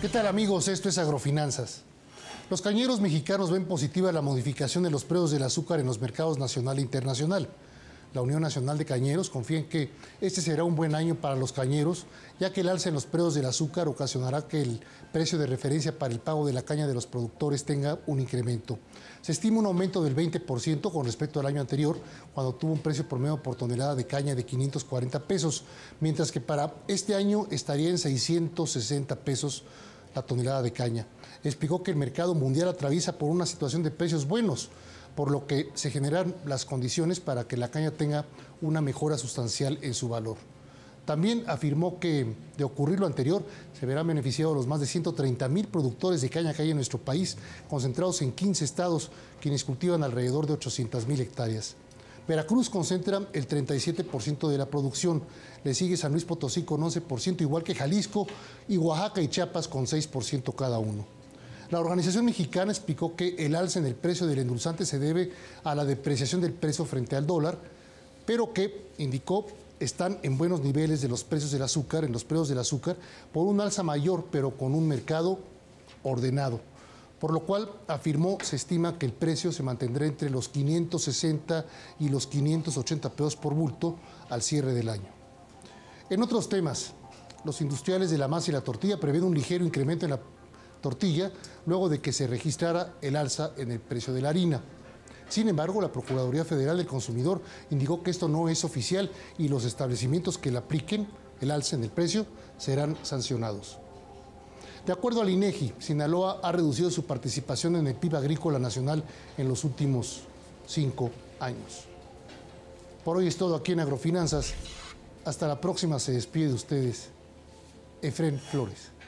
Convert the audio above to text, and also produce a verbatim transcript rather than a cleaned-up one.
¿Qué tal, amigos? Esto es Agrofinanzas. Los cañeros mexicanos ven positiva la modificación de los precios del azúcar en los mercados nacional e internacional. La Unión Nacional de Cañeros confía en que este será un buen año para los cañeros, ya que el alza en los precios del azúcar ocasionará que el precio de referencia para el pago de la caña de los productores tenga un incremento. Se estima un aumento del veinte por ciento con respecto al año anterior, cuando tuvo un precio promedio por tonelada de caña de quinientos cuarenta pesos, mientras que para este año estaría en seiscientos sesenta pesos la tonelada de caña. Explicó que el mercado mundial atraviesa por una situación de precios buenos, por lo que se generan las condiciones para que la caña tenga una mejora sustancial en su valor. También afirmó que, de ocurrir lo anterior, se verán beneficiados los más de ciento treinta mil productores de caña que hay en nuestro país, concentrados en quince estados, quienes cultivan alrededor de ochocientas mil hectáreas. Veracruz concentra el treinta y siete por ciento de la producción, le sigue San Luis Potosí con once por ciento, igual que Jalisco, y Oaxaca y Chiapas con seis por ciento cada uno. La Organización Mexicana explicó que el alza en el precio del endulzante se debe a la depreciación del peso frente al dólar, pero que, indicó, están en buenos niveles de los precios del azúcar, en los precios del azúcar, por un alza mayor, pero con un mercado ordenado. Por lo cual, afirmó, se estima que el precio se mantendrá entre los quinientos sesenta y los quinientos ochenta pesos por bulto al cierre del año. En otros temas, los industriales de la masa y la tortilla prevén un ligero incremento en la tortilla, luego de que se registrara el alza en el precio de la harina. Sin embargo, la Procuraduría Federal del Consumidor indicó que esto no es oficial y los establecimientos que le apliquen el alza en el precio serán sancionados. De acuerdo al INEGI, Sinaloa ha reducido su participación en el P I B agrícola nacional en los últimos cinco años. Por hoy es todo aquí en Agrofinanzas. Hasta la próxima. Se despide de ustedes Efrén Flores.